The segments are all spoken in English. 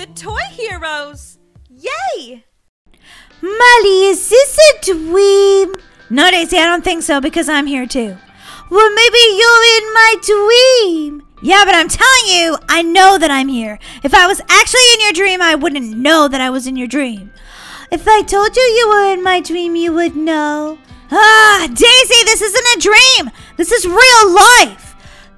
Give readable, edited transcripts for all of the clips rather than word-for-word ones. the Toy Heroes! Yay! Molly, is this a dweeb? No, Daisy, I don't think so because I'm here too. Well, maybe you're in my dream. Yeah, but I'm telling you, I know that I'm here. If I was actually in your dream, I wouldn't know that I was in your dream. If I told you you were in my dream, you would know. Ah, Daisy, this isn't a dream. This is real life.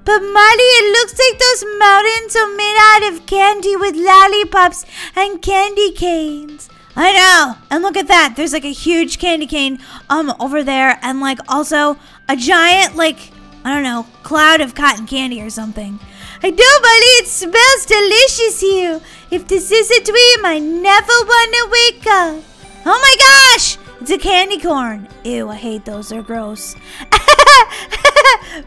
But Molly, it looks like those mountains are made out of candy with lollipops and candy canes. I know, and look at that. There's like a huge candy cane over there, and like also a giant, like, I don't know, cloud of cotton candy or something. I know, Molly, it smells delicious here. If this is a dream, I never want to wake up. Oh my gosh, it's a candy corn. Ew, I hate those, they're gross.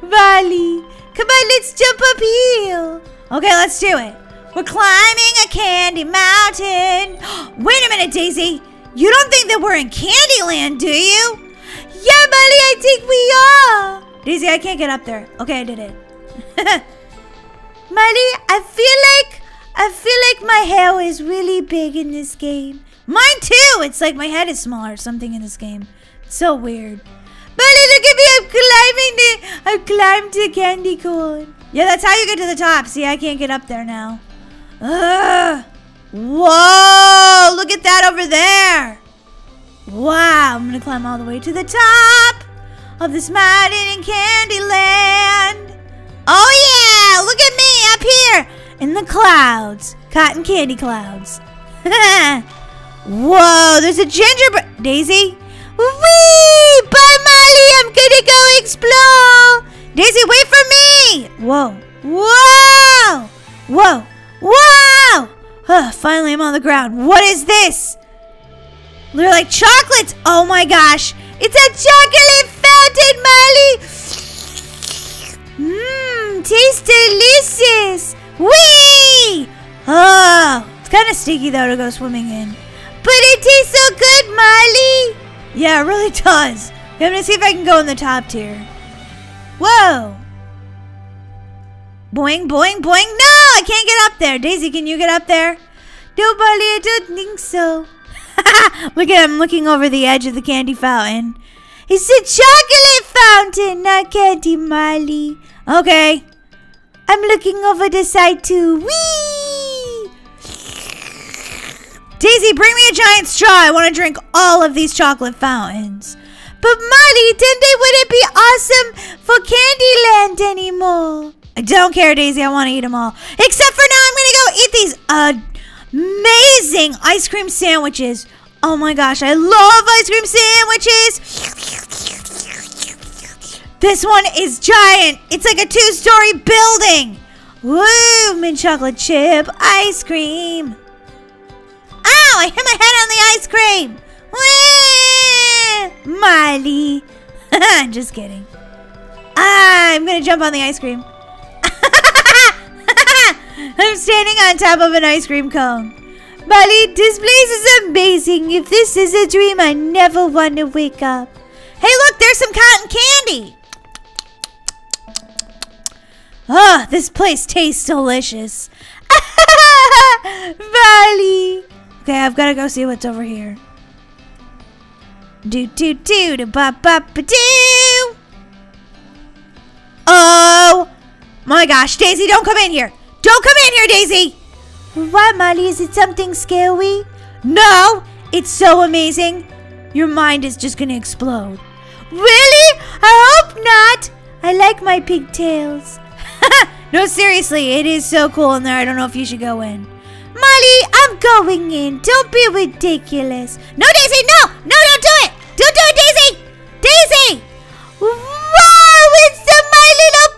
Molly, come on, let's jump uphill. Okay, let's do it. We're climbing a candy mountain. Wait a minute, Daisy. You don't think that we're in Candyland, do you? Yeah, Molly, I think we are. Daisy, I can't get up there. Okay, I did it. Molly, I feel like my hair is really big in this game. Mine too. It's like my head is smaller or something in this game. It's so weird. Molly, look at me. I've climbed the candy corn. Yeah, that's how you get to the top. See, I can't get up there now. Ugh. Whoa, look at that over there. Wow, I'm gonna climb all the way to the top of this mountain in Candyland. Oh yeah, look at me up here in the clouds, cotton candy clouds. Whoa, there's a gingerbread. Daisy, wee! Bye Molly, I'm gonna go explore. Daisy, wait for me. Whoa, whoa, whoa. Wow! Ugh, finally, I'm on the ground. What is this? They're like chocolates. Oh my gosh. It's a chocolate fountain, Molly. Mmm, tastes delicious. Whee! Oh, it's kind of sticky, though, to go swimming in. But it tastes so good, Molly. Yeah, it really does. I'm going to see if I can go in the top tier. Whoa. Boing, boing, boing. No, I can't get up there. Daisy, can you get up there? No, Molly, I don't think so. Look at him looking over the edge of the candy fountain. It's a chocolate fountain, not candy, Molly. Okay. I'm looking over the side too. Whee! Daisy, bring me a giant straw. I want to drink all of these chocolate fountains. But Molly, then they wouldn't be awesome for Candyland anymore. I don't care, Daisy. I want to eat them all. Except for now, I'm going to go eat these amazing ice cream sandwiches. Oh, my gosh. I love ice cream sandwiches. This one is giant. It's like a two-story building. Woo, mint chocolate chip ice cream. Ow, I hit my head on the ice cream. Whee! Molly. Just kidding. I'm going to jump on the ice cream. I'm standing on top of an ice cream cone. Molly, this place is amazing. If this is a dream, I never want to wake up. Hey, look, there's some cotton candy. Oh, this place tastes delicious. Molly. Okay, I've got to go see what's over here. Do, do, do, do, bop, bop, ba, do. Oh, my gosh. Daisy, don't come in here. Don't come in here, Daisy! Why, Molly? Is it something scary? No! It's so amazing. Your mind is just going to explode. Really? I hope not. I like my pigtails. No, seriously. It is so cool in there. I don't know if you should go in. Molly, I'm going in. Don't be ridiculous. No, Daisy, no! No, don't do it! Don't do it, Daisy! Daisy! Wow! It's the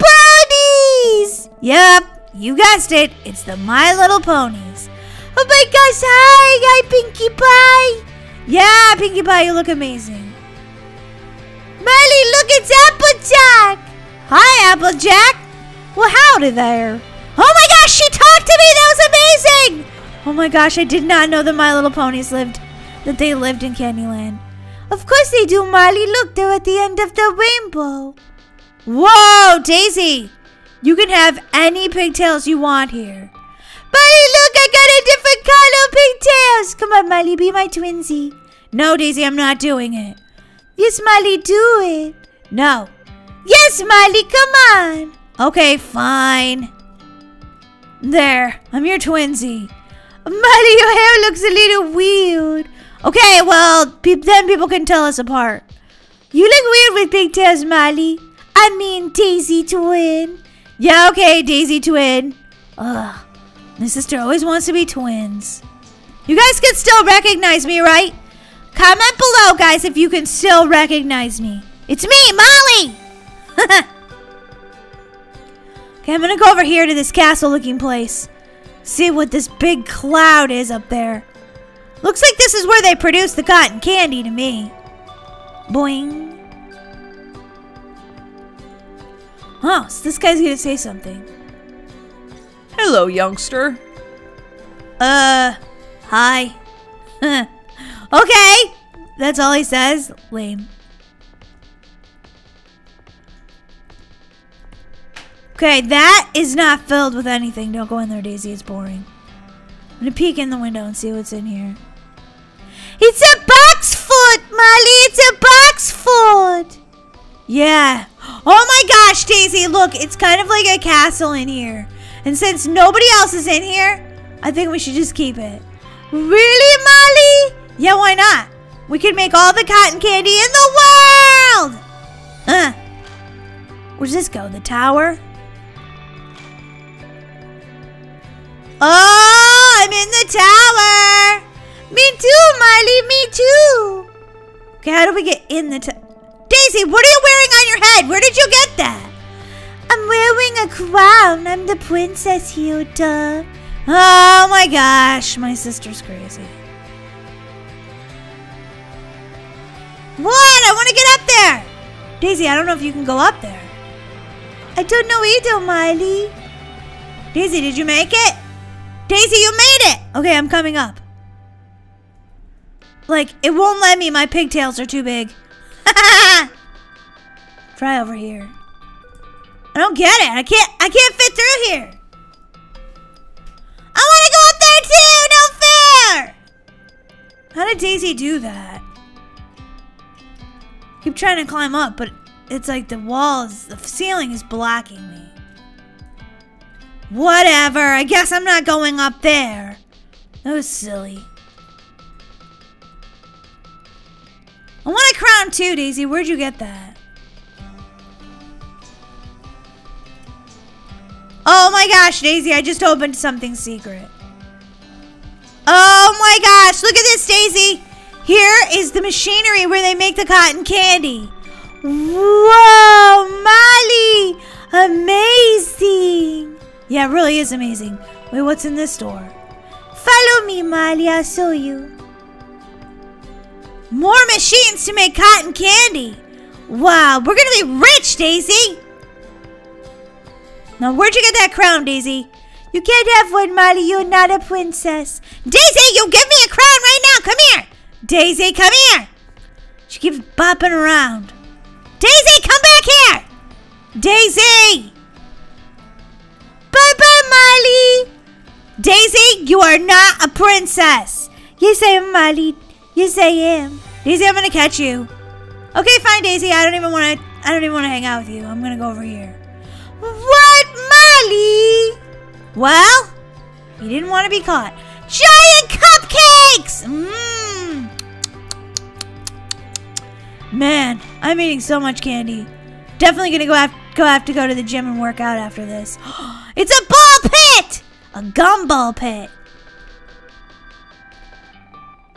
My Little Ponies! Yep. You guessed it, it's the My Little Ponies. Oh my gosh, hi Pinkie Pie. Yeah, Pinkie Pie, you look amazing. Molly, look, it's Applejack. Hi, Applejack. Well, howdy there. Oh my gosh, she talked to me, that was amazing. Oh my gosh, I did not know that My Little Ponies lived in Candyland. Of course they do, Molly. Look, they're at the end of the rainbow. Whoa, Daisy. You can have any pigtails you want here. Buddy, look, I got a different color pigtails. Come on, Molly, be my twinsy. No, Daisy, I'm not doing it. Yes, Molly, do it. No. Yes, Molly, come on. Okay, fine. There, I'm your twinsy. Molly, your hair looks a little weird. Okay, well, then people can tell us apart. You look weird with pigtails, Molly. I mean, Daisy twin. Yeah, okay, Daisy twin. Ugh, my sister always wants to be twins. You guys can still recognize me, right? Comment below, guys, if you can still recognize me. It's me, Molly! Okay, I'm gonna go over here to this castle-looking place. See what this big cloud is up there. Looks like this is where they produce the cotton candy to me. Boing. Oh, so this guy's gonna say something. Hello, youngster. Hi. Okay, that's all he says. Lame. Okay, that is not filled with anything. Don't go in there, Daisy. It's boring. I'm gonna peek in the window and see what's in here. It's a box foot, Molly. It's a box foot. Yeah. Oh my gosh, Daisy. Look, it's kind of like a castle in here. And since nobody else is in here, I think we should just keep it. Really, Molly? Yeah, why not? We could make all the cotton candy in the world. Huh. Where's this go? The tower? Oh, I'm in the tower. Me too, Molly. Me too. Okay, how do we get in the tower? Daisy, what are you wearing on your head? Where did you get that? I'm wearing a crown. I'm the Princess Hilda. Oh my gosh, my sister's crazy. What? I want to get up there. Daisy, I don't know if you can go up there. I don't know either, Molly. Daisy, did you make it? Daisy, you made it! Okay, I'm coming up. Like, it won't let me. My pigtails are too big. Try over here. I don't get it. I can't fit through here. I want to go up there too! No fair! How did Daisy do that? Keep trying to climb up, but it's like the walls, the ceiling is blocking me. Whatever, I guess I'm not going up there. That was silly. I want a crown too, Daisy. Where'd you get that? Oh my gosh, Daisy, I just opened something secret. Oh my gosh, look at this, Daisy. Here is the machinery where they make the cotton candy. Whoa, Molly, amazing. Yeah, it really is amazing. Wait, what's in this door? Follow me, Molly. I'll show you. More machines to make cotton candy. Wow, we're going to be rich, Daisy. Now, where'd you get that crown, Daisy? You can't have one, Molly. You're not a princess. Daisy, you give me a crown right now. Come here. Daisy, come here. She keeps bopping around. Daisy, come back here. Daisy. Bye-bye, Molly. Daisy, you are not a princess. Yes, I am, Molly. Yes, I am. Daisy, I'm gonna catch you. Okay, fine, Daisy. I don't even wanna hang out with you. I'm gonna go over here. What, Molly? Well, you didn't want to be caught. Giant cupcakes. Mmm. Man, I'm eating so much candy. Definitely gonna have to go to the gym and work out after this. It's a ball pit! A gumball pit.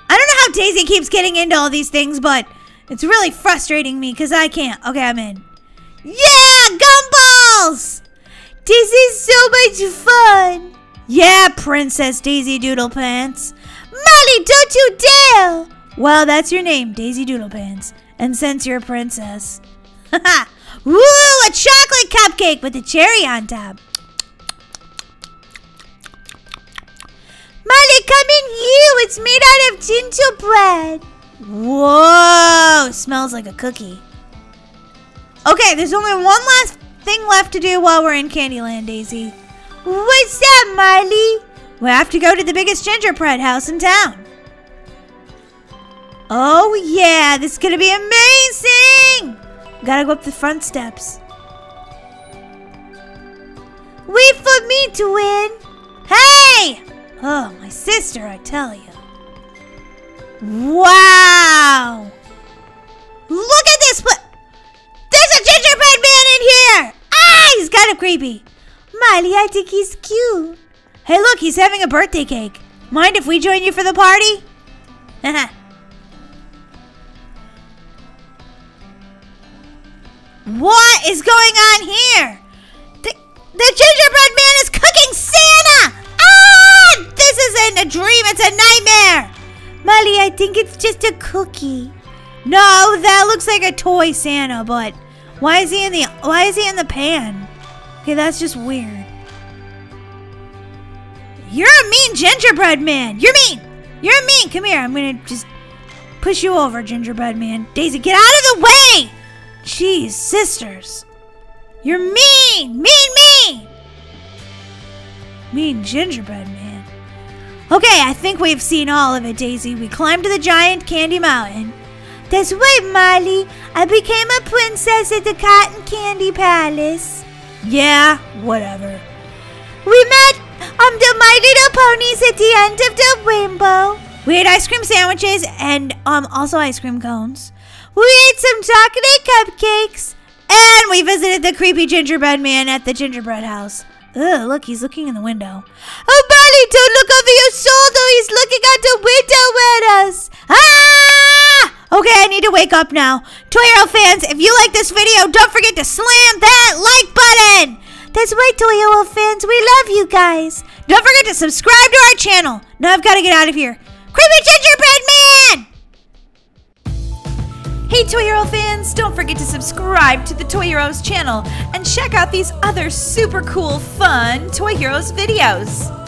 I don't know how Daisy keeps getting into all these things, but it's really frustrating me because I can't. Okay, I'm in. Yeah, gumballs! This is so much fun. Yeah, Princess Daisy Doodle Pants. Molly, don't you dare! Well, that's your name, Daisy Doodle Pants. And since you're a princess. Haha! Woo! A chocolate cupcake with a cherry on top. Molly, come in here. It's made out of gingerbread. Whoa! Smells like a cookie. Okay, there's only one last thing left to do while we're in Candyland, Daisy. What's that, Molly? We have to go to the biggest gingerbread house in town. Oh yeah, this is gonna be amazing! Gotta go up the front steps. Wait for me to win! Hey! Oh, my sister, I tell you. Wow! Look at this place! There's a gingerbread man in here! Ah, he's kind of creepy. Molly, I think he's cute. Hey, look, he's having a birthday cake. Mind if we join you for the party? Haha. What is going on here? The gingerbread man is cooking Santa! Ah! This isn't a dream, it's a nightmare! Molly, I think it's just a cookie. No, that looks like a toy Santa, but why is he in the pan? Okay, that's just weird. You're a mean gingerbread man. You're mean. Come here, I'm gonna just push you over, gingerbread man. Daisy, get out of the way! Jeez, sisters. You're mean gingerbread man. Okay, I think we've seen all of it, Daisy. We climbed to the giant candy mountain. That's right, Molly. I became a princess at the Cotton Candy Palace. Yeah, whatever. We met the My Little Ponies at the end of the rainbow. We had ice cream sandwiches and also ice cream cones. We ate some chocolate cupcakes. And we visited the creepy gingerbread man at the gingerbread house. Ugh, look, he's looking in the window. Oh, Molly, don't look over your shoulder. He's looking out the window at us. Ah! Okay, I need to wake up now. Toy Hero fans, if you like this video, don't forget to slam that like button. That's right, Toy Hero fans. We love you guys. Don't forget to subscribe to our channel. Now I've got to get out of here. Creepy gingerbread man! Hey Toy Hero fans, don't forget to subscribe to the Toy Heroes channel and check out these other super cool, fun Toy Heroes videos.